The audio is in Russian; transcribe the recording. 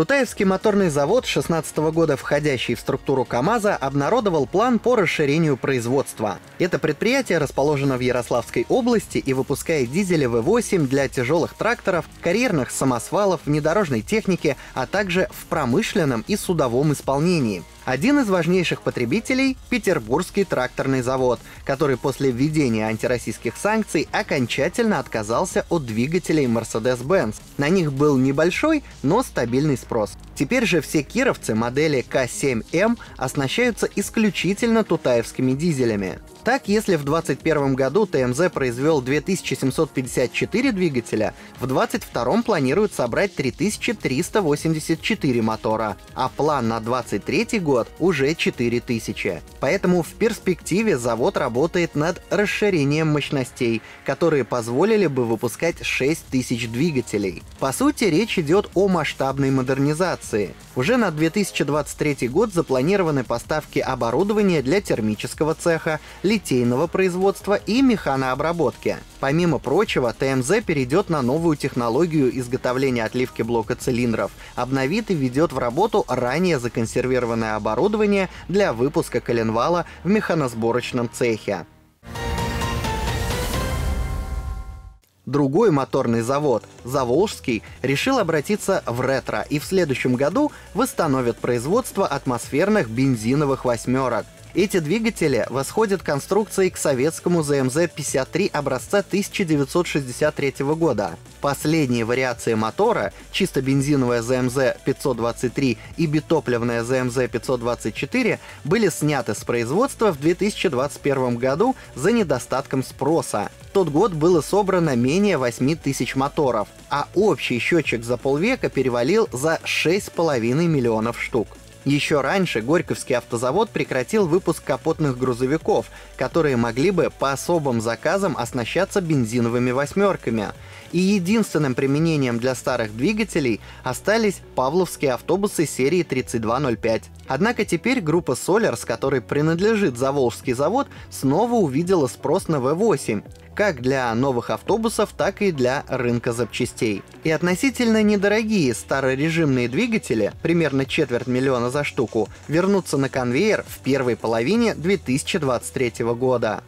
Тутаевский моторный завод, 2016 года входящий в структуру КАМАЗа, обнародовал план по расширению производства. Это предприятие расположено в Ярославской области и выпускает дизели В8 для тяжелых тракторов, карьерных самосвалов, внедорожной техники, а также в промышленном и судовом исполнении. Один из важнейших потребителей – Петербургский тракторный завод, который после введения антироссийских санкций окончательно отказался от двигателей Mercedes-Benz. На них был небольшой, но стабильный спрос. Теперь же все кировцы модели К7М оснащаются исключительно тутаевскими дизелями. Так, если в 2021 году ТМЗ произвел 2754 двигателя, в 2022 планируют собрать 3384 мотора, а план на 2023 год уже 4000. Поэтому в перспективе завод работает над расширением мощностей, которые позволили бы выпускать 6000 двигателей. По сути, речь идет о масштабной модернизации. Уже на 2023 год запланированы поставки оборудования для термического цеха, литейного производства и механообработки. Помимо прочего, ТМЗ перейдет на новую технологию изготовления отливки блока цилиндров, обновит и введет в работу ранее законсервированное оборудование для выпуска коленвала в механосборочном цехе. Другой моторный завод, Заволжский, решил обратиться в ретро и в следующем году восстановит производство атмосферных бензиновых «восьмерок». Эти двигатели восходят конструкции к советскому ЗМЗ-53 образца 1963 года. Последние вариации мотора, чисто бензиновая ЗМЗ-523 и битопливная ЗМЗ-524, были сняты с производства в 2021 году за недостатком спроса. В тот год было собрано менее 8000 моторов, а общий счетчик за полвека перевалил за 6,5 миллионов штук. Еще раньше Горьковский автозавод прекратил выпуск капотных грузовиков, которые могли бы по особым заказам оснащаться бензиновыми «восьмерками». И единственным применением для старых двигателей остались павловские автобусы серии 3205. Однако теперь группа «Соллерс», которой принадлежит Заволжский завод, снова увидела спрос на В8, как для новых автобусов, так и для рынка запчастей. И относительно недорогие старорежимные двигатели, примерно 250 000 за штуку, вернутся на конвейер в первой половине 2023 года.